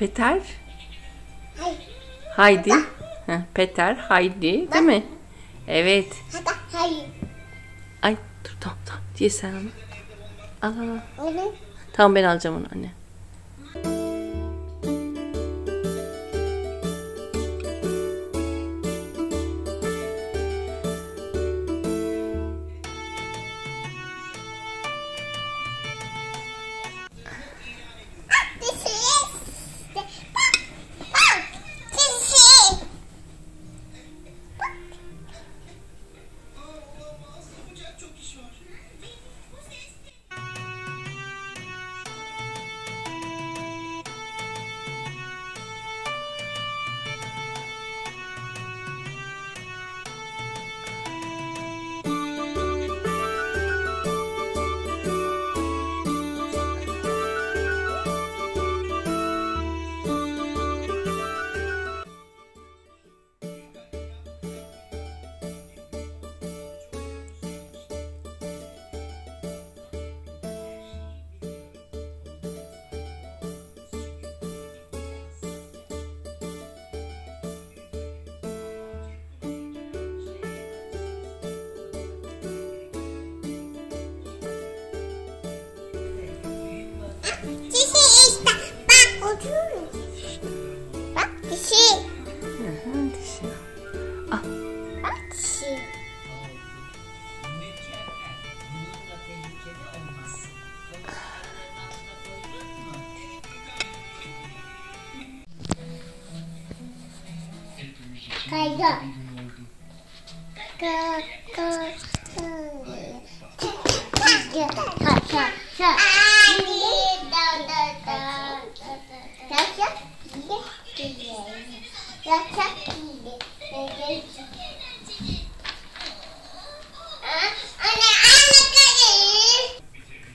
Peter. Haydi. Heh, Peter, Haydi. Değil mi? Evet. Ay dur tamam. Diye sen onu. Al. Tamam ben alacağım onu anne.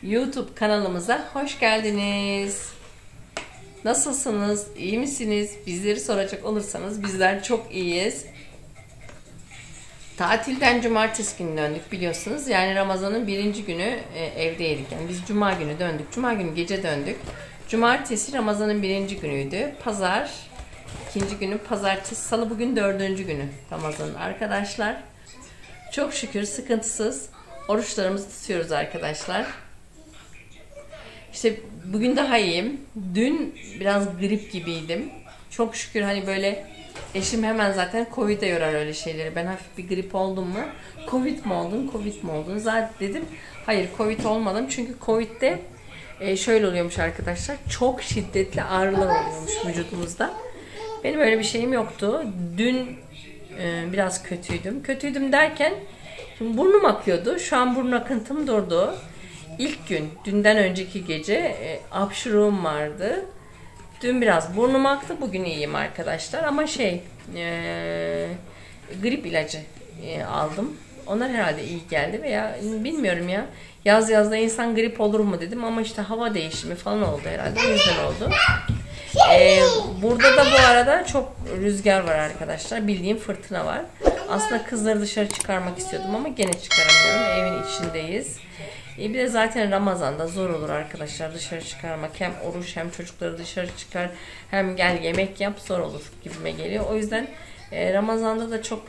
YouTube kanalımıza hoş geldiniz. Nasılsınız? İyi misiniz? Bizleri soracak olursanız bizler çok iyiyiz. Tatilden cumartesi günü döndük biliyorsunuz. Yani Ramazan'ın birinci günü evdeydik. Yani biz cuma günü döndük. Cuma günü gece döndük. Cumartesi Ramazan'ın birinci günüydü. Pazar ikinci günü. Pazartesi, salı bugün dördüncü günü Ramazan'ın arkadaşlar. Çok şükür sıkıntısız oruçlarımızı tutuyoruz arkadaşlar. İşte bugün daha iyiyim. Dün biraz grip gibiydim. Çok şükür hani böyle eşim hemen zaten Covid'e yorar öyle şeyleri. Ben hafif bir grip oldum mu? Covid mi oldun? Zaten dedim. Hayır Covid olmadım. Çünkü Covid'de şöyle oluyormuş arkadaşlar. Çok şiddetli ağrılar oluyormuş vücudumuzda. Benim öyle bir şeyim yoktu. Dün biraz kötüydüm. Kötüydüm derken şimdi burnum akıyordu. Şu an burun akıntım durdu. İlk gün, dünden önceki gece hapşuruğum vardı. Dün biraz burnum aktı, bugün iyiyim arkadaşlar. Ama grip ilacı aldım. Onlar herhalde iyi geldi veya bilmiyorum ya. Yazda insan grip olur mu dedim ama işte hava değişimi falan oldu herhalde. Rüzgar oldu. Burada da bu arada çok rüzgar var arkadaşlar. Bildiğim fırtına var. Aslında kızları dışarı çıkarmak istiyordum ama gene çıkaramıyorum. Evin içindeyiz. Bir de zaten Ramazan'da zor olur arkadaşlar dışarı çıkarmak. Hem oruç hem çocukları dışarı çıkar hem gel yemek yap zor olur gibime geliyor. O yüzden Ramazan'da da çok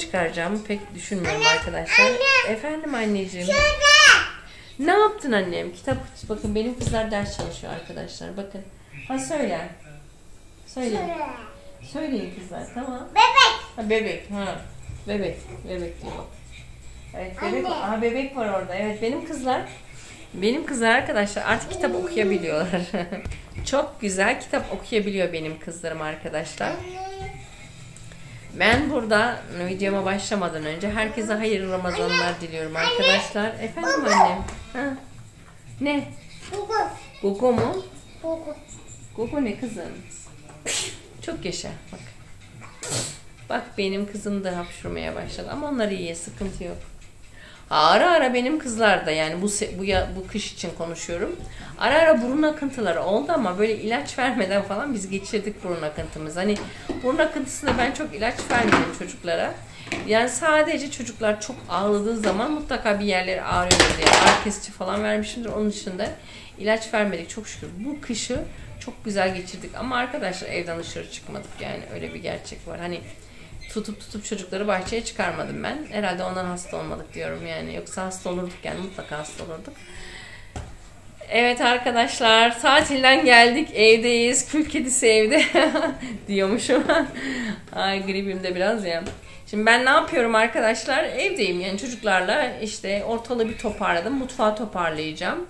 çıkaracağımı pek düşünmüyorum arkadaşlar. Anne. Efendim anneciğim. Şöyle. Ne yaptın annem? Kitap bakın benim kızlar ders çalışıyor arkadaşlar. Bakın. Ha söyle. Söyle. Söyleyin kızlar tamam. Bebek. Ha, bebek. Ha. Bebek diyor. Evet, bebek. Aha, bebek var orada. Evet benim kızlar arkadaşlar artık kitap okuyabiliyorlar. Çok güzel kitap okuyabiliyor benim kızlarım arkadaşlar. Ben burada videoma başlamadan önce herkese hayırlı Ramazanlar diliyorum arkadaşlar. Efendim annem. Ha. Ne? Gugu mu? Gugu ne kızım? Çok yaşa bak. Bak benim kızım da hapşurmaya başladı ama onlar iyi sıkıntı yok. Ara benim kızlar da yani bu kış için konuşuyorum. Ara burun akıntıları oldu ama böyle ilaç vermeden falan biz geçirdik burun akıntımızı. Hani burun akıntısına ben çok ilaç vermedim çocuklara. Yani sadece çocuklar çok ağladığı zaman mutlaka bir yerleri ağrıyor diye ağrı kesici falan vermişimdir. Onun dışında ilaç vermedik çok şükür. Bu kışı çok güzel geçirdik ama arkadaşlar evden dışarı çıkmadık. Yani öyle bir gerçek var. Hani tutup çocukları bahçeye çıkarmadım ben. Herhalde ondan hasta olmadık diyorum yani. Yoksa hasta olurduk yani, mutlaka hasta olurduk. Evet arkadaşlar, tatilden geldik, evdeyiz. Kül kedisi evde diyormuşum. Ay gripim de biraz ya. Şimdi ben ne yapıyorum arkadaşlar? Evdeyim yani, çocuklarla işte ortalığı bir toparladım. Mutfağı toparlayacağım.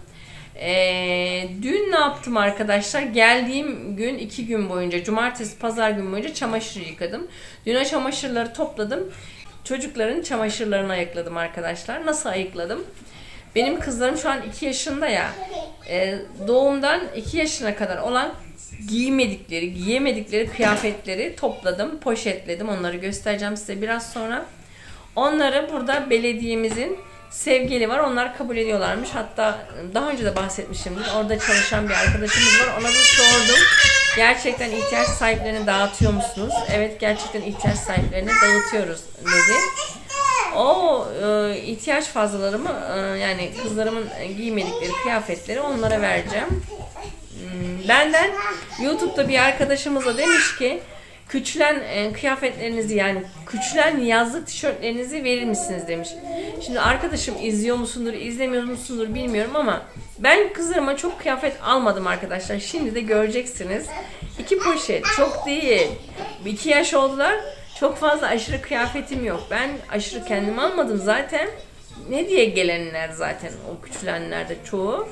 Dün ne yaptım arkadaşlar? Geldiğim gün 2 gün boyunca, cumartesi pazar gün boyunca çamaşır yıkadım. Dün o çamaşırları topladım. Çocukların çamaşırlarını ayıkladım arkadaşlar. Nasıl ayıkladım? Benim kızlarım şu an 2 yaşında ya. Doğumdan 2 yaşına kadar olan giymedikleri, giyemedikleri kıyafetleri topladım, poşetledim. Onları göstereceğim size biraz sonra. Onları burada belediyemizin sevgili var. Onlar kabul ediyorlarmış. Hatta daha önce de bahsetmişimdir. Orada çalışan bir arkadaşımız var. Ona da sordum. Gerçekten ihtiyaç sahiplerine dağıtıyor musunuz? Evet, gerçekten ihtiyaç sahiplerine dağıtıyoruz dedi. O ihtiyaç fazlalarımı, yani kızlarımın giymedikleri kıyafetleri onlara vereceğim. Benden YouTube'da bir arkadaşımıza demiş ki küçülen kıyafetlerinizi, yani küçülen yazlık tişörtlerinizi verir misiniz demiş. Şimdi arkadaşım izliyor musundur, izlemiyor musundur bilmiyorum ama ben kızlarıma çok kıyafet almadım arkadaşlar. Şimdi de göreceksiniz. 2 poşet çok değil. 2 yaş oldular. Çok fazla aşırı kıyafetim yok. Ben aşırı kendim almadım zaten. Ne diye gelenler zaten o küçülenlerde çoğu.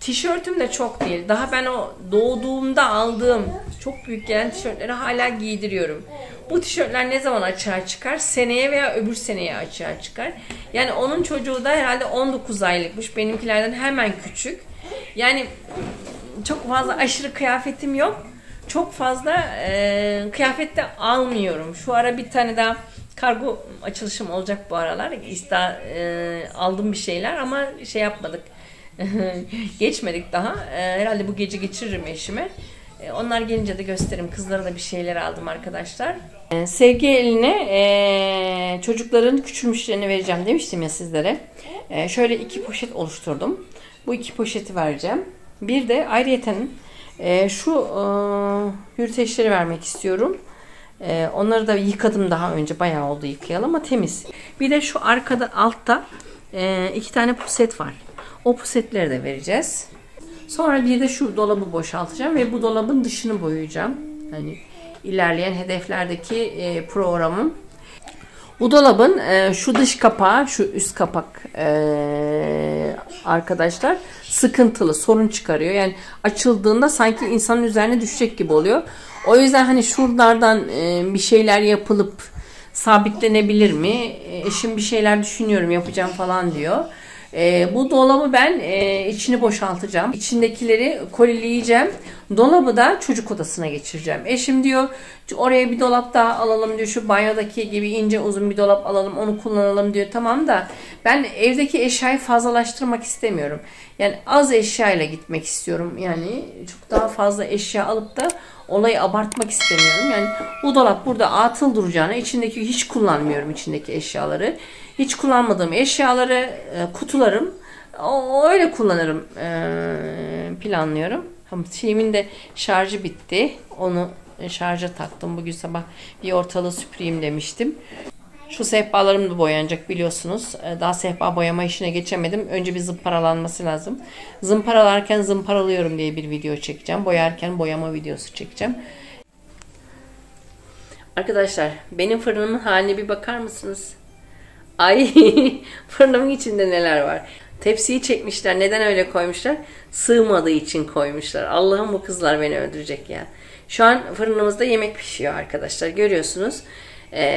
Tişörtüm de çok değil. Daha ben o doğduğumda aldığım çok büyük gelen tişörtleri hala giydiriyorum. Bu tişörtler ne zaman açığa çıkar? Seneye veya öbür seneye açığa çıkar. Yani onun çocuğu da herhalde 19 aylıkmış. Benimkilerden hemen küçük. Yani çok fazla aşırı kıyafetim yok. Çok fazla kıyafet de almıyorum. Şu ara bir tane daha kargo açılışım olacak bu aralar. Aldım bir şeyler ama şey yapmadık. Geçmedik daha. Herhalde bu gece geçiririm eşime. Onlar gelince de gösteririm. Kızlara da bir şeyler aldım arkadaşlar. Sevgi eline çocukların küçülmüşlerini vereceğim demiştim ya sizlere. Şöyle 2 poşet oluşturdum. Bu 2 poşeti vereceğim. Bir de ayrıyeten şu yürüteçleri vermek istiyorum. Onları da yıkadım daha önce. Bayağı oldu yıkayalı ama temiz. Bir de şu arkada altta 2 tane puset var. O pusetleri de vereceğiz. Sonra bir de şu dolabı boşaltacağım ve bu dolabın dışını boyayacağım. Hani ilerleyen hedeflerdeki programım. Bu dolabın şu dış kapağı, şu üst kapak arkadaşlar sıkıntılı, sorun çıkarıyor. Yani açıldığında sanki insanın üzerine düşecek gibi oluyor. O yüzden hani şuralardan bir şeyler yapılıp sabitlenebilir mi? Eşim bir şeyler düşünüyorum, yapacağım falan diyor. Bu dolabı ben içini boşaltacağım. İçindekileri kolileyeceğim. Dolabı da çocuk odasına geçireceğim. Eşim diyor oraya bir dolap daha alalım diyor. Şu banyodaki gibi ince uzun bir dolap alalım, onu kullanalım diyor. Tamam da ben evdeki eşyayı fazlalaştırmak istemiyorum. Yani az eşyayla gitmek istiyorum. Yani çok daha fazla eşya alıp da olayı abartmak istemiyorum. Yani bu dolap burada atıl duracağına içindeki hiç kullanmıyorum içindeki eşyaları. Hiç kullanmadığım eşyaları kutularım. Öyle kullanırım planlıyorum. Şeyimin de şarjı bitti. Onu şarja taktım. Bugün sabah bir ortalığı süpüreyim demiştim. Şu sehpalarım da boyanacak biliyorsunuz. Daha sehpa boyama işine geçemedim. Önce bir zımparalanması lazım. Zımparalarken zımparalıyorum diye bir video çekeceğim. Boyarken boyama videosu çekeceğim. Arkadaşlar benim fırınımın haline bir bakar mısınız? Ay fırınımın içinde neler var. Tepsiyi çekmişler. Neden öyle koymuşlar? Sığmadığı için koymuşlar. Allah'ım bu kızlar beni öldürecek ya. Şu an fırınımızda yemek pişiyor arkadaşlar. Görüyorsunuz.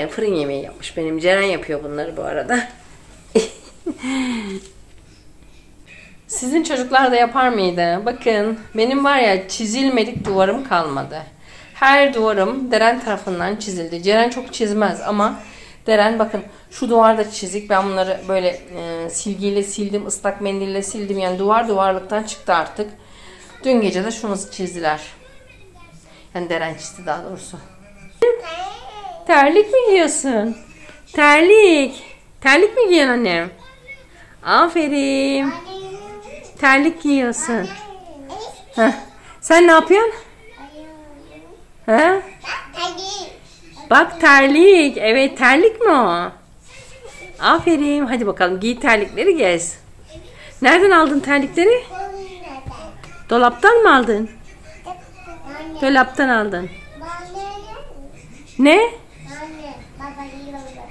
Fırın yemeği yapmış benim. Ceren yapıyor bunları bu arada. Sizin çocuklar da yapar mıydı? Bakın benim var ya çizilmedik duvarım kalmadı. Her duvarım Deren tarafından çizildi. Ceren çok çizmez ama Deren bakın şu duvarda çizik. Ben bunları böyle silgiyle sildim, ıslak mendille sildim. Yani duvar duvarlıktan çıktı artık. Dün gece de şunu çizdiler. Yani Deren çizdi daha doğrusu. Terlik mi giyiyorsun? Terlik. Terlik mi giyiyorsun annem? Aferin. Terlik giyiyorsun. Heh. Sen ne yapıyorsun? He? Bak terlik. Evet terlik mi o? Aferin. Hadi bakalım giy terlikleri gez. Nereden aldın terlikleri? Dolaptan mı aldın? Dolaptan aldın. Ne?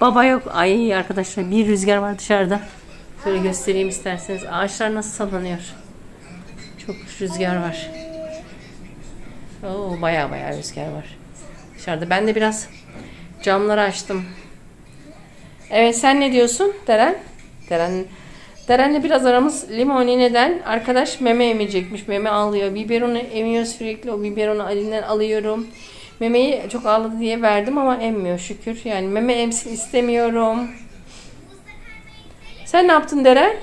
Baba yok. Ay arkadaşlar bir rüzgar var dışarıda. Şöyle göstereyim isterseniz. Ağaçlar nasıl sallanıyor. Çok rüzgar var. Oo, baya baya rüzgar var. Dışarıda. Ben de biraz camları açtım. Evet sen ne diyorsun Deren? Deren'le biraz aramız limoni neden? Arkadaş meme emecekmiş. Meme ağlıyor. Biberonu emiyor sürekli. O biberonu elinden alıyorum. Memeyi çok ağladı diye verdim ama emmiyor şükür. Yani meme emsin istemiyorum. Sen ne yaptın Deren?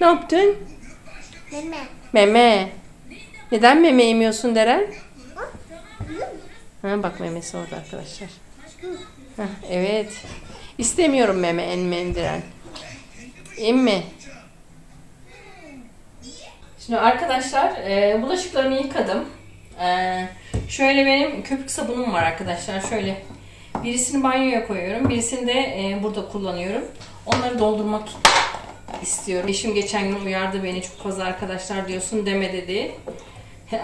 Ne yaptın? Meme. Meme. Neden meme emiyorsun Deren? Ha, bak memesi orada arkadaşlar. Heh, evet. İstemiyorum meme emdiren. Emme. Şimdi arkadaşlar bulaşıklarımı yıkadım. Şöyle benim köpük sabunum var arkadaşlar. Şöyle birisini banyoya koyuyorum. Birisini de burada kullanıyorum. Onları doldurmak istiyorum. Eşim geçen gün uyardı beni. Çok fazla arkadaşlar diyorsun deme dedi.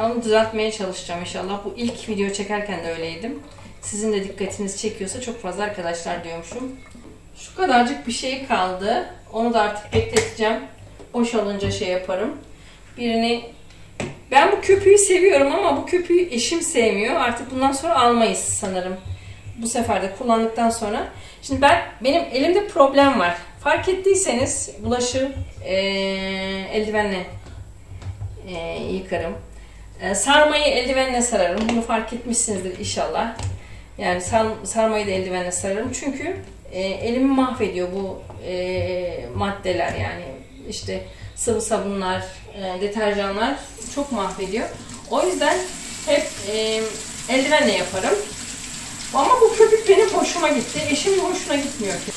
Onu düzeltmeye çalışacağım inşallah. Bu ilk video çekerken de öyleydim. Sizin de dikkatinizi çekiyorsa çok fazla arkadaşlar diyormuşum. Şu kadarcık bir şey kaldı. Onu da artık bekleteceğim. Boşalınca şey yaparım. Birini... Ben bu köpüğü seviyorum ama bu köpüğü eşim sevmiyor. Artık bundan sonra almayız sanırım. Bu sefer de kullandıktan sonra. Şimdi benim elimde problem var. Fark ettiyseniz bulaşığı eldivenle yıkarım. Sarmayı eldivenle sararım. Bunu fark etmişsinizdir inşallah. Yani sarmayı da eldivenle sararım. Çünkü elimi mahvediyor bu maddeler yani. İşte sıvı sabunlar, deterjanlar çok mahvediyor. O yüzden hep eldivenle yaparım. Ama bu köpük benim hoşuma gitti. Eşimin hoşuna gitmiyor ki.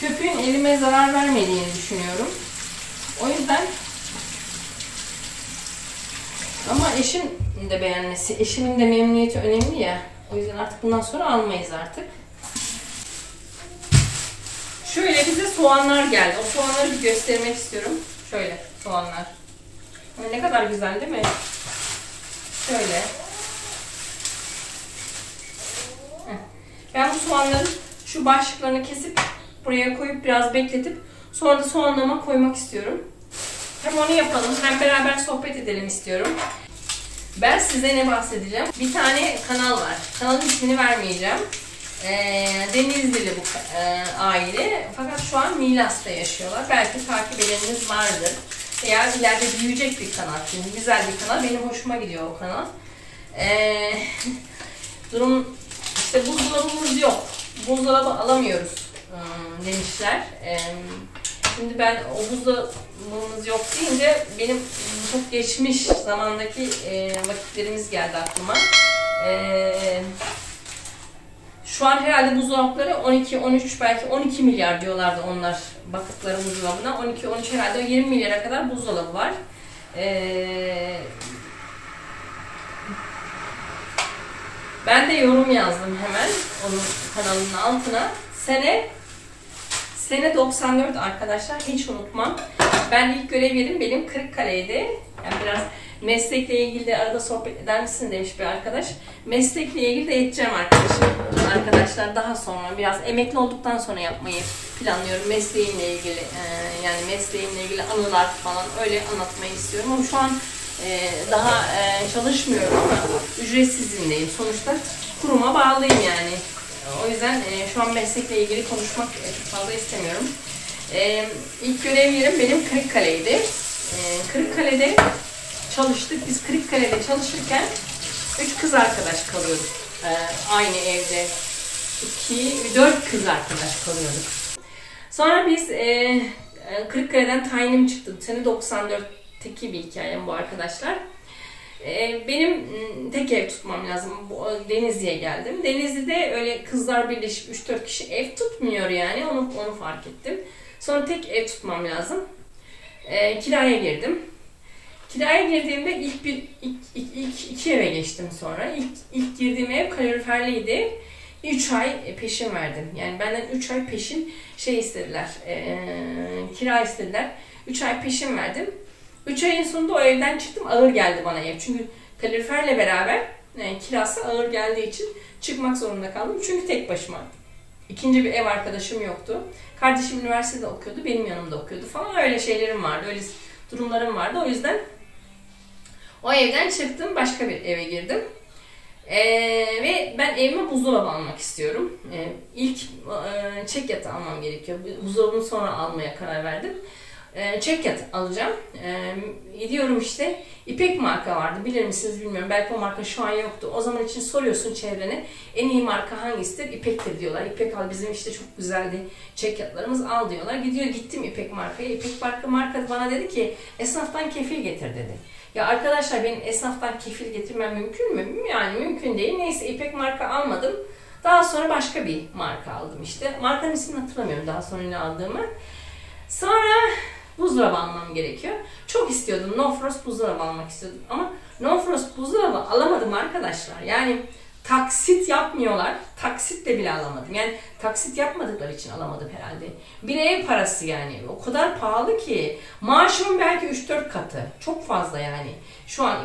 Köpüğün elime zarar vermediğini düşünüyorum. O yüzden ama eşim de beğenmesi, eşimin de memnuniyeti önemli ya. O yüzden artık bundan sonra almayız artık. Şöyle bize soğanlar geldi. O soğanları bir göstermek istiyorum. Şöyle soğanlar. Ne kadar güzel değil mi? Şöyle. Ben bu soğanların şu başlıklarını kesip buraya koyup biraz bekletip sonra da soğanlama koymak istiyorum. Hem onu yapalım hem beraber sohbet edelim istiyorum. Ben size ne bahsedeceğim? Bir tane kanal var. Kanalın ismini vermeyeceğim. Denizlili bu aile. Fakat şu an Milas'ta yaşıyorlar. Belki takip edeniniz vardır. Veya ileride büyüyecek bir kanal. Şimdi güzel bir kanal. Benim hoşuma gidiyor o kanal. Durum işte buzdolabımız yok. Buzdolabı alamıyoruz demişler. Şimdi ben o buzdolabımız yok deyince benim çok geçmiş zamandaki vakitlerimiz geldi aklıma. Şu an herhalde buzdolapları 12-13 belki 12 milyar diyorlardı onlar baktıkları buzdolabına. 12-13 herhalde 20 milyara kadar buzdolabı var. Ben de yorum yazdım hemen onun kanalının altına. Sene 94 arkadaşlar hiç unutmam. Ben ilk görev yerim benim Kırıkkale'ydi. Yani biraz meslekle ilgili de arada sohbet eder misin demiş bir arkadaş. Meslekle ilgili de edeceğim arkadaşlar daha sonra biraz emekli olduktan sonra yapmayı planlıyorum. Mesleğimle ilgili yani mesleğimle ilgili anılar falan öyle anlatmayı istiyorum. Ama şu an daha çalışmıyorum ama ücretsiz izindeyim. Sonuçta kuruma bağlıyım yani. O yüzden şu an meslekle ilgili konuşmak çok fazla istemiyorum. İlk görev yerim benim Kırıkkale'ydi. Kırıkkale'de çalıştık. Biz Kırıkkale'de çalışırken 3 kız arkadaş kalıyorduk. Aynı evde 4 kız arkadaş kalıyorduk. Sonra biz Kırıkkale'den tayinim çıktı. Sene 94'teki bir hikayem bu arkadaşlar. Benim tek ev tutmam lazım. Denizli'ye geldim. Denizli'de öyle kızlar birleşip 3-4 kişi ev tutmuyor yani. Onu fark ettim. Sonra tek ev tutmam lazım. Kiraya girdim. Kiraya girdiğimde ilk iki eve geçtim sonra. İlk girdiğim ev kaloriferliydi. 3 ay peşin verdim. Yani benden 3 ay peşin istediler. Kira istediler. 3 ay peşin verdim. 3 ayın sonunda o evden çıktım. Ağır geldi bana ev. Çünkü kaloriferle beraber kirası ağır geldiği için çıkmak zorunda kaldım. Çünkü tek başıma. İkinci bir ev arkadaşım yoktu. Kardeşim üniversitede okuyordu. Benim yanımda okuyordu falan. Öyle şeylerim vardı. Öyle durumlarım vardı. O yüzden o evden çıktım. Başka bir eve girdim. Ve ben evime buzdolabı almak istiyorum. İlk çek yatağı almam gerekiyor. Buzdolabını sonra almaya karar verdim. Çek yatağı alacağım. Gidiyorum işte. İpek marka vardı. Bilir misiniz bilmiyorum. Belki o marka şu an yoktu. O zaman için soruyorsun çevrene. En iyi marka hangisidir? İpek'tir diyorlar. İpek al, bizim işte çok güzeldi çek yatlarımız, al diyorlar. Gittim İpek markaya. İpek marka bana dedi ki esnaftan kefil getir dedi. Ya arkadaşlar, benim esnaftan kefil getirmem mümkün mü? Yani mümkün değil. Neyse İpek marka almadım. Daha sonra başka bir marka aldım işte. Markanın ismini hatırlamıyorum daha sonra ne aldığımı. Sonra buzdolabı almam gerekiyor. Çok istiyordum. No Frost buzdolabı almak istiyordum. Ama No Frost buzdolabı alamadım arkadaşlar. Yani taksit yapmıyorlar. Taksit de bile alamadım. Yani taksit yapmadıkları için alamadım herhalde. Bir ev parası yani. O kadar pahalı ki. Maaşımın belki 3-4 katı. Çok fazla yani. Şu an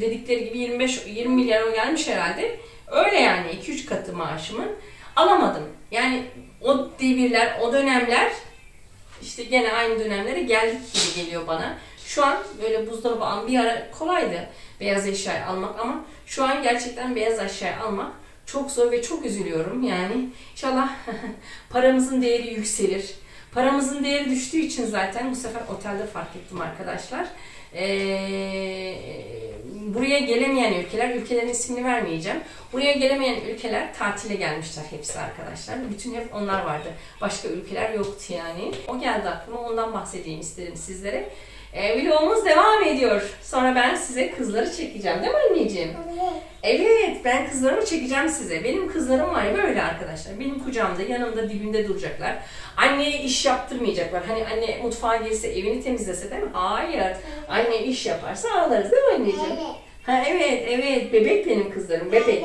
dedikleri gibi 20 milyara gelmiş herhalde. Öyle yani 2-3 katı maaşımın. Alamadım. Yani o devirler, o dönemler işte gene aynı dönemlere geldik gibi geliyor bana. Şu an böyle buzdolabı almak bir ara kolaydı, beyaz eşya almak, ama şu an gerçekten beyaz eşya almak çok zor ve çok üzülüyorum yani. İnşallah paramızın değeri yükselir. Paramızın değeri düştüğü için zaten bu sefer otelde fark ettim arkadaşlar. Buraya gelemeyen ülkeler, ülkelerin ismini vermeyeceğim. Buraya gelemeyen ülkeler tatile gelmişler hepsi arkadaşlar. Bütün hep onlar vardı. Başka ülkeler yoktu yani. O geldi aklıma, ondan bahsedeyim istedim sizlere. Vlogumuz devam ediyor. Sonra ben size kızları çekeceğim değil mi anneciğim? Evet, ben kızlarımı çekeceğim size. Benim kızlarım var ya böyle arkadaşlar. Benim kucağımda, yanımda, dibimde duracaklar. Anneye iş yaptırmayacaklar. Hani anne mutfağa girse, evini temizlese değil mi? Hayır. Anne iş yaparsa ağlarız değil mi anneciğim? Evet. Ha, evet, evet. Bebek benim kızlarım. Bebek.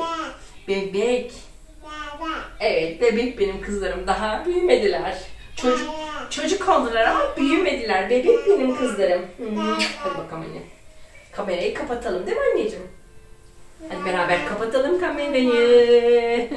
Bebek. Evet, bebek benim kızlarım. Daha büyümediler. Çocuk oldular ama büyümediler. Bebek benim kızlarım. Hadi bakalım anne. Kamerayı kapatalım değil mi anneciğim? Hadi beraber kapatalım kamerayı.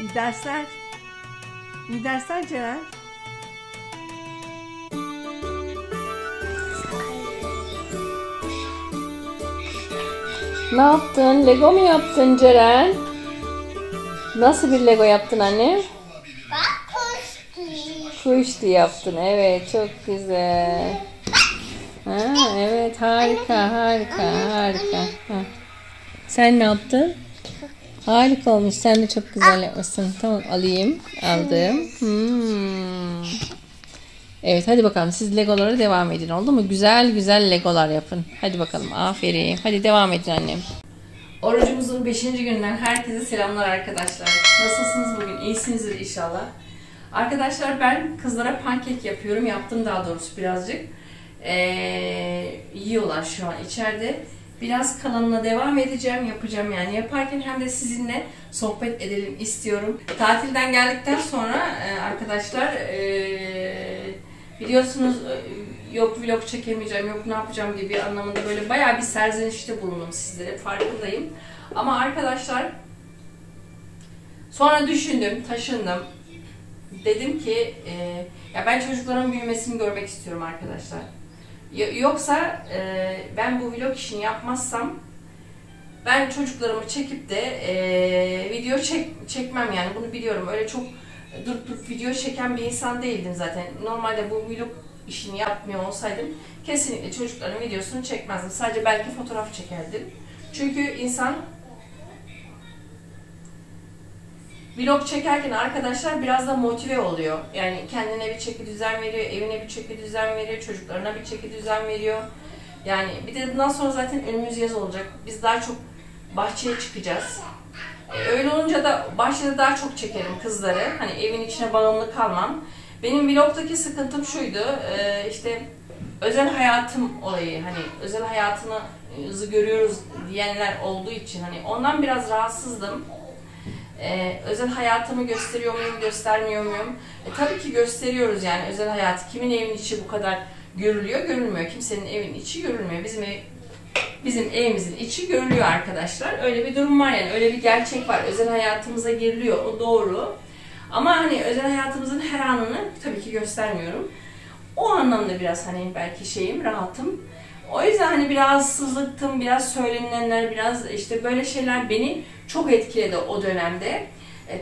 İyi dersler. İyi dersler Ceren. Ne yaptın? Lego mu yaptın Ceren? Nasıl bir Lego yaptın anne? Bak kuştu yaptın. Evet, çok güzel. Ha, evet, harika harika harika. Ha. Sen ne yaptın? Harika olmuş. Sen de çok güzel yapmışsın. Tamam, alayım. Aldım. Evet, hadi bakalım. Siz Legolara devam edin, oldu mu? Güzel güzel Legolar yapın. Hadi bakalım. Aferin. Hadi devam edin annem. Orucumuzun 5. gününden herkese selamlar arkadaşlar. Nasılsınız bugün? İyisinizdir inşallah. Arkadaşlar, ben kızlara pankek yapıyorum. Yaptım daha doğrusu birazcık. Yiyorlar şu an içeride. Biraz kalanına devam edeceğim, yapacağım yani. Yaparken hem de sizinle sohbet edelim istiyorum. Tatilden geldikten sonra arkadaşlar biliyorsunuz yok vlog çekemeyeceğim, yok ne yapacağım gibi anlamında böyle bayağı bir serzenişte bulundum sizlere, farkındayım. Ama arkadaşlar sonra düşündüm, taşındım. Dedim ki ya ben çocukların büyümesini görmek istiyorum arkadaşlar. Yoksa ben bu vlog işini yapmazsam ben çocuklarımı çekip de video çekmem yani, bunu biliyorum. Öyle çok durup video çeken bir insan değildim zaten. Normalde bu vlog işini yapmıyor olsaydım kesinlikle çocukların videosunu çekmezdim. Sadece belki fotoğraf çekerdim. Çünkü insan vlog çekerken arkadaşlar biraz da motive oluyor. Yani kendine bir çeki düzen veriyor, evine bir çeki düzen veriyor, çocuklarına bir çeki düzen veriyor. Yani bir de bundan sonra zaten önümüz yaz olacak. Biz daha çok bahçeye çıkacağız. Öyle olunca da bahçede daha çok çekerim kızları. Hani evin içine bağımlı kalmam. Benim vlogdaki sıkıntım şuydu. İşte özel hayatım olayı. Hani özel hayatınızı görüyoruz diyenler olduğu için hani ondan biraz rahatsızdım. Özel hayatımı gösteriyor muyum, göstermiyor muyum? Tabii ki gösteriyoruz yani özel hayatı. Kimin evin içi bu kadar görülüyor, görülmüyor. Kimsenin evin içi görülmüyor. Bizim evimizin içi görülüyor arkadaşlar. Öyle bir durum var yani. Öyle bir gerçek var. Özel hayatımıza giriliyor. O doğru. Ama hani özel hayatımızın her anını tabii ki göstermiyorum. O anlamda biraz hani belki şeyim, rahatım. O yüzden hani biraz sızlıktım, biraz söylenilenler, biraz işte böyle şeyler beni çok etkiledi o dönemde.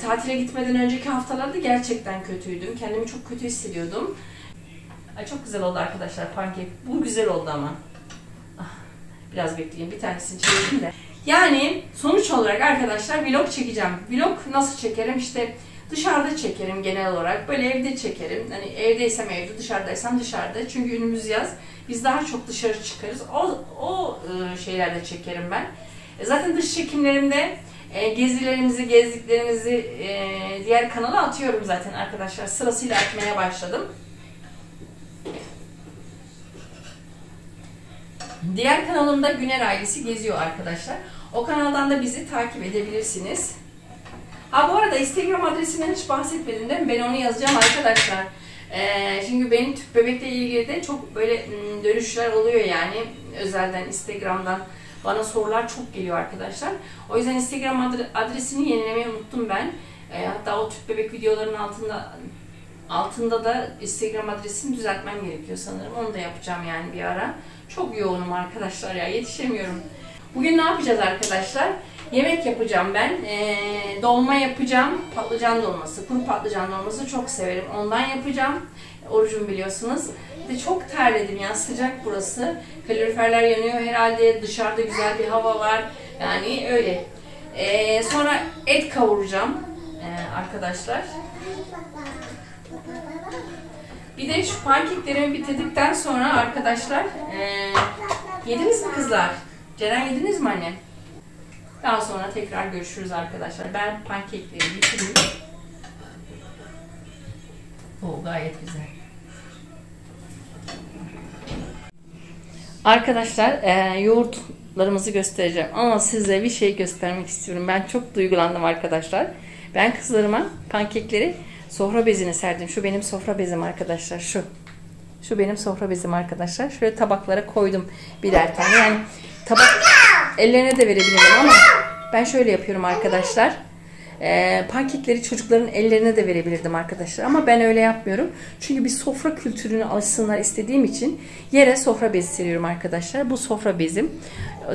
Tatile gitmeden önceki haftalarda gerçekten kötüydüm. Kendimi çok kötü hissediyordum. Ay, çok güzel oldu arkadaşlar pankek. Bu güzel oldu ama. Biraz bekleyeyim, bir tanesini çekeyim de. Yani sonuç olarak arkadaşlar vlog çekeceğim. Vlog nasıl çekerim? İşte dışarıda çekerim genel olarak. Böyle evde çekerim. Hani evdeysem evde, dışarıdaysam dışarıda. Çünkü önümüz yaz. Biz daha çok dışarı çıkarız. O şeylerde çekerim ben. Zaten dış çekimlerimde gezilerimizi, gezdiklerimizi diğer kanala atıyorum zaten arkadaşlar. Sırasıyla atmaya başladım. Diğer kanalımda Güner Ailesi Geziyor arkadaşlar. O kanaldan da bizi takip edebilirsiniz. Ha, bu arada Instagram adresinden hiç bahsetmedim değil mi? Ben onu yazacağım arkadaşlar. Çünkü benim tüp bebekle ilgili de çok böyle dönüşler oluyor yani. Özelden, Instagram'dan bana sorular çok geliyor arkadaşlar. O yüzden Instagram adresini yenilemeyi unuttum ben. Hatta o tüp bebek videolarının altında da Instagram adresini düzeltmem gerekiyor sanırım. Onu da yapacağım yani bir ara. Çok yoğunum arkadaşlar ya, yetişemiyorum. Bugün ne yapacağız arkadaşlar? Yemek yapacağım ben. Dolma yapacağım. Patlıcan dolması, kuru patlıcan dolması çok severim. Ondan yapacağım. Orucum biliyorsunuz. Bir de çok terledim ya, sıcak burası. Kaloriferler yanıyor herhalde. Dışarıda güzel bir hava var. Yani öyle. Sonra et kavuracağım arkadaşlar. Bir de şu pankeklerimi bitirdikten sonra arkadaşlar yediniz mi kızlar? Ceren yediniz mi anne? Daha sonra tekrar görüşürüz arkadaşlar. Ben pankekleri bitireyim. O gayet güzel. Arkadaşlar yoğurtlarımızı göstereceğim. Ama size bir şey göstermek istiyorum. Ben çok duygulandım arkadaşlar. Ben kızlarıma pankekleri sofra bezine serdim. Şu benim sofra bezim arkadaşlar. Şu benim sofra bezim arkadaşlar. Şöyle tabaklara koydum birer tane. Yani tabak ellerine de verebilirim ama ben şöyle yapıyorum arkadaşlar. Pankekleri çocukların ellerine de verebilirdim arkadaşlar. Ama ben öyle yapmıyorum. Çünkü bir sofra kültürüne alışsınlar istediğim için yere sofra bezi seriyorum arkadaşlar. Bu sofra bezim.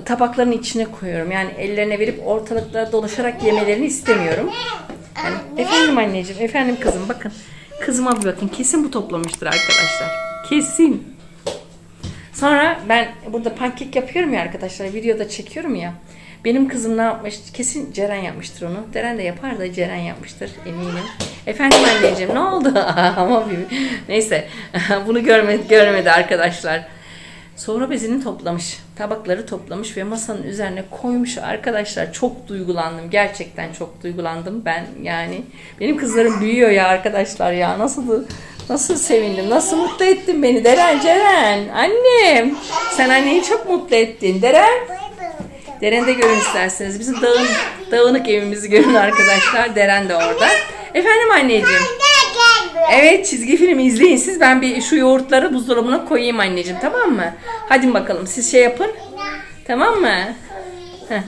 Tabakların içine koyuyorum. Yani ellerine verip ortalıklara dolaşarak yemelerini istemiyorum. Yani, efendim anneciğim, efendim kızım, bakın. Kızıma bir bakın. Kesin bu toplamıştır arkadaşlar. Kesin. Sonra ben burada pankek yapıyorum ya arkadaşlar. Videoda çekiyorum ya. Benim kızım ne yapmış? Kesin Ceren yapmıştır onu. Deren de yapar da Ceren yapmıştır eminim. Efendim anneciğim ne oldu? Ama bir neyse. Bunu görmedi arkadaşlar. Sofra bezini toplamış. Tabakları toplamış ve masanın üzerine koymuş arkadaşlar. Çok duygulandım. Gerçekten çok duygulandım ben yani. Benim kızlarım büyüyor ya arkadaşlar ya. Nasıl sevindim. Nasıl mutlu ettin beni Deren, Ceren. Annem. Sen anneyi çok mutlu ettin. Deren. Deren de görün isterseniz. Bizim dağınık evimizi görün arkadaşlar. Deren de orada. Efendim anneciğim. Evet, çizgi film izleyin siz. Ben bir şu yoğurtları buzdolabına koyayım anneciğim, tamam mı? Hadi bakalım siz şey yapın. Tamam mı? Heh.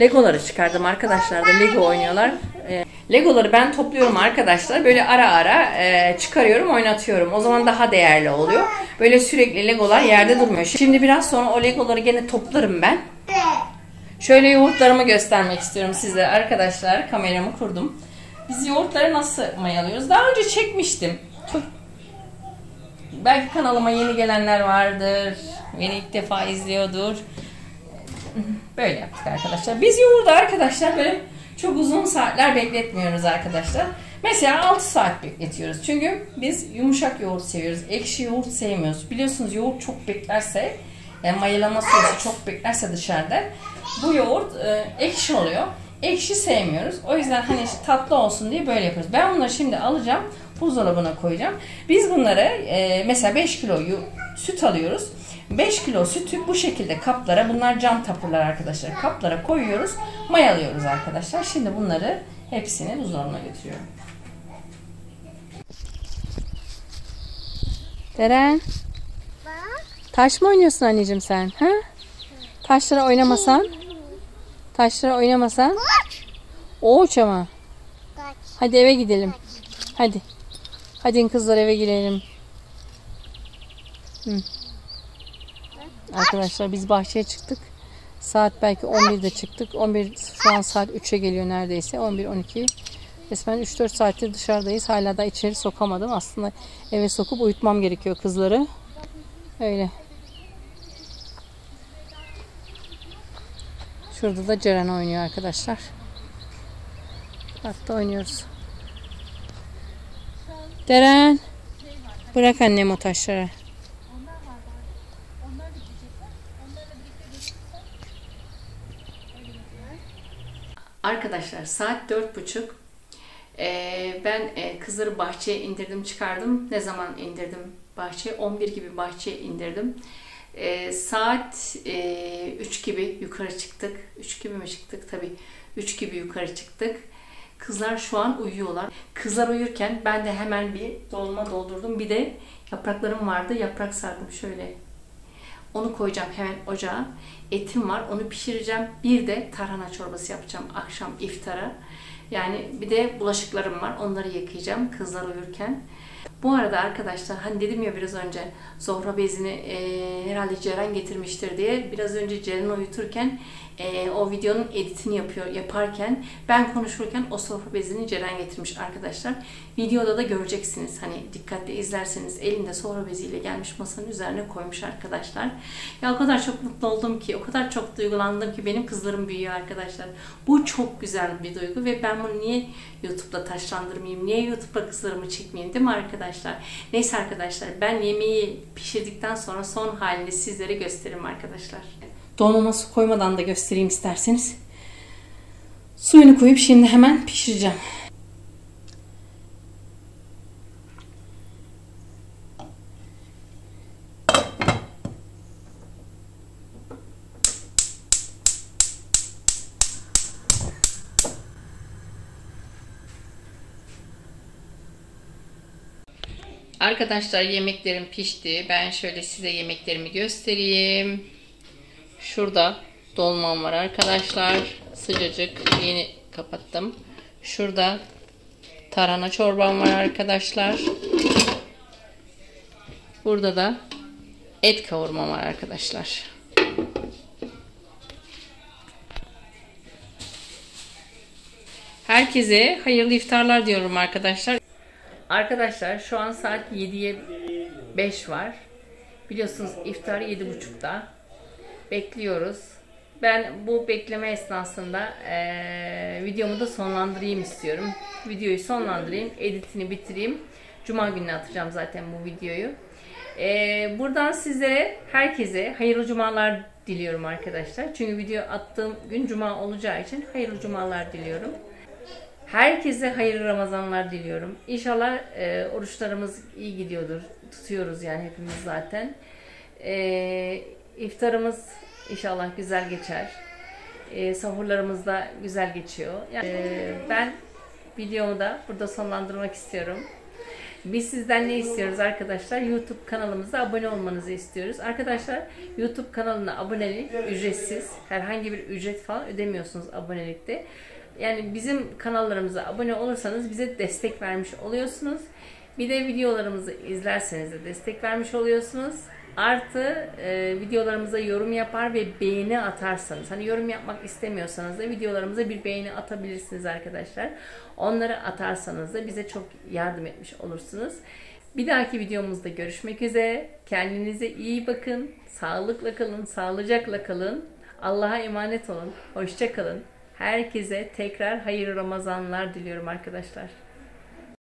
Legoları çıkardım arkadaşlar da. Lego oynuyorlar. Legoları ben topluyorum arkadaşlar. Böyle ara ara çıkarıyorum, oynatıyorum. O zaman daha değerli oluyor. Böyle sürekli Legolar yerde durmuyor. Şimdi biraz sonra o Legoları gene toplarım ben. Şöyle yoğurtlarımı göstermek istiyorum size arkadaşlar. Kameramı kurdum. Biz yoğurtları nasıl mayalıyoruz? Daha önce çekmiştim. Çok... Belki kanalıma yeni gelenler vardır. Beni ilk defa izliyordur. Böyle yaptık arkadaşlar. Biz yoğurdu arkadaşlar böyle çok uzun saatler bekletmiyoruz arkadaşlar. Mesela 6 saat bekletiyoruz. Çünkü biz yumuşak yoğurt seviyoruz. Ekşi yoğurt sevmiyoruz. Biliyorsunuz yoğurt çok beklerse, yani mayalama sosu çok beklerse dışarıda bu yoğurt ekşi oluyor. Ekşi sevmiyoruz. O yüzden hani tatlı olsun diye böyle yapıyoruz. Ben bunları şimdi alacağım. Buzdolabına koyacağım. Biz bunları mesela 5 kilo süt alıyoruz. 5 kilo sütü bu şekilde kaplara, bunlar cam tapırlar arkadaşlar, kaplara koyuyoruz, mayalıyoruz arkadaşlar. Şimdi bunları hepsini buzdolabına götürüyorum. Deren, taş mı oynuyorsun anneciğim sen? Ha? Taşlara oynamasan? Oğuç ama. Hadi eve gidelim. Hadi. Hadi kızlar, eve gidelim. Hı. Arkadaşlar biz bahçeye çıktık. Saat belki 11'de çıktık. 11 şu an saat 3'e geliyor neredeyse. 11-12. Resmen 3-4 saattir dışarıdayız. Hala da içeri sokamadım. Aslında eve sokup uyutmam gerekiyor kızları. Öyle. Şurada da Ceren oynuyor arkadaşlar. Hatta oynuyoruz. Deren. Bırak annem o taşları. Arkadaşlar saat 4.30. Ben kızları bahçeye indirdim, çıkardım. Ne zaman indirdim bahçeye? 11 gibi bahçeye indirdim. Saat 3 gibi yukarı çıktık. 3 gibi mi çıktık? Tabii 3 gibi yukarı çıktık. Kızlar şu an uyuyorlar. Kızlar uyurken ben de hemen bir dolma doldurdum. Bir de yapraklarım vardı. Yaprak sardım şöyle. Onu koyacağım hemen ocağa. Etim var, onu pişireceğim. Bir de tarhana çorbası yapacağım akşam iftara. Yani bir de bulaşıklarım var. Onları yıkayacağım kızlar uyurken. Bu arada arkadaşlar hani dedim ya biraz önce sofra bezini herhalde Ceren getirmiştir diye. Biraz önce Ceren'i uyuturken o videonun editini yaparken ben konuşurken o sofra bezini Ceren getirmiş arkadaşlar. Videoda da göreceksiniz. Hani dikkatli izlerseniz elinde sofra beziyle gelmiş, masanın üzerine koymuş arkadaşlar. Ya o kadar çok mutlu oldum ki, o kadar çok duygulandım ki benim kızlarım büyüyor arkadaşlar. Bu çok güzel bir duygu ve ben bunu niye YouTube'da taşlandırmayayım? Niye YouTube'da kızlarımı çekmeyeyim, değil mi arkadaşlar? Neyse arkadaşlar, ben yemeği pişirdikten sonra son halini sizlere gösteririm arkadaşlar. Dolmama su koymadan da göstereyim isterseniz. Suyunu koyup şimdi hemen pişireceğim. Arkadaşlar yemeklerim pişti. Ben şöyle size yemeklerimi göstereyim. Şurada dolmam var arkadaşlar. Sıcacık. Yeni kapattım. Şurada tarhana çorbam var arkadaşlar. Burada da et kavurmam var arkadaşlar. Herkese hayırlı iftarlar diyorum arkadaşlar. Arkadaşlar şu an saat 7'ye 5 var. Biliyorsunuz iftar 7.30'da. Bekliyoruz. Ben bu bekleme esnasında videomu da sonlandırayım istiyorum. Videoyu sonlandırayım. Editini bitireyim. Cuma gününe atacağım zaten bu videoyu. Buradan sizlere, herkese hayırlı cumalar diliyorum arkadaşlar. Çünkü video attığım gün cuma olacağı için hayırlı cumalar diliyorum. Herkese hayırlı Ramazanlar diliyorum. İnşallah oruçlarımız iyi gidiyordur. Tutuyoruz yani hepimiz zaten. İftarımız inşallah güzel geçer. Sahurlarımız da güzel geçiyor. Ben videomu da burada sonlandırmak istiyorum. Biz sizden ne istiyoruz arkadaşlar? YouTube kanalımıza abone olmanızı istiyoruz. Arkadaşlar YouTube kanalına abonelik ücretsiz. Herhangi bir ücret falan ödemiyorsunuz abonelikte. Yani bizim kanallarımıza abone olursanız bize destek vermiş oluyorsunuz. Bir de videolarımızı izlerseniz de destek vermiş oluyorsunuz. Artı videolarımıza yorum yapar ve beğeni atarsanız, hani yorum yapmak istemiyorsanız da videolarımıza bir beğeni atabilirsiniz arkadaşlar. Onları atarsanız da bize çok yardım etmiş olursunuz. Bir dahaki videomuzda görüşmek üzere. Kendinize iyi bakın. Sağlıkla kalın, sağlıcakla kalın. Allah'a emanet olun. Hoşça kalın. Herkese tekrar hayırlı Ramazanlar diliyorum arkadaşlar.